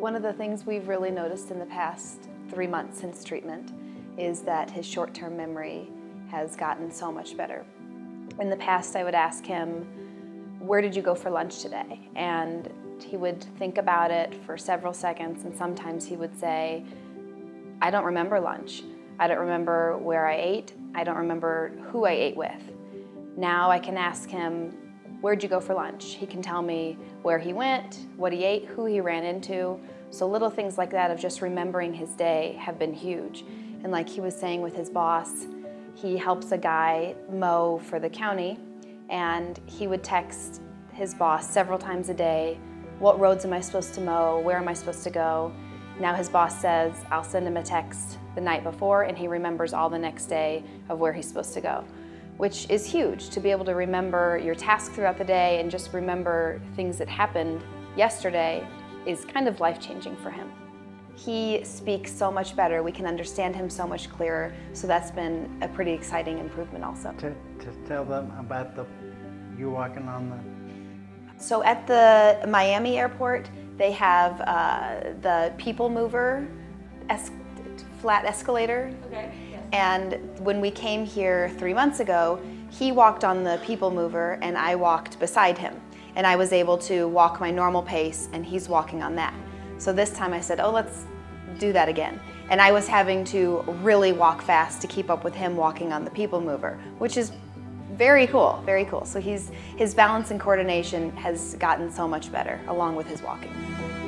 One of the things we've really noticed in the past 3 months since treatment is that his short-term memory has gotten so much better. In the past, I would ask him, "Where did you go for lunch today?" And he would think about it for several seconds, and sometimes he would say, "I don't remember lunch. I don't remember where I ate. I don't remember who I ate with." Now I can ask him, "Where'd you go for lunch?" He can tell me where he went, what he ate, who he ran into. So little things like that of just remembering his day have been huge. And like he was saying with his boss, he helps a guy mow for the county, and he would text his boss several times a day, "What roads am I supposed to mow? Where am I supposed to go?" Now his boss says, "I'll send him a text the night before," and he remembers all the next day of where he's supposed to go, which is huge, to be able to remember your task throughout the day and just remember things that happened yesterday is kind of life-changing for him. He speaks so much better, we can understand him so much clearer, so that's been a pretty exciting improvement also. To tell them about you walking on the... So at the Miami airport, they have the People Mover flat escalator. Okay. And when we came here 3 months ago, he walked on the People Mover and I walked beside him. And I was able to walk my normal pace and he's walking on that. So this time I said, "Oh, let's do that again." And I was having to really walk fast to keep up with him walking on the People Mover, which is very cool, very cool. So his balance and coordination has gotten so much better along with his walking.